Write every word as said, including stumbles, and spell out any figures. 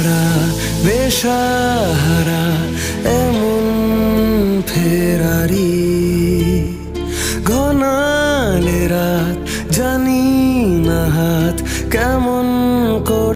ছাড়া বেসাহারা এমন ফেরারি ঘনালে রাত জানি না হাত কেমন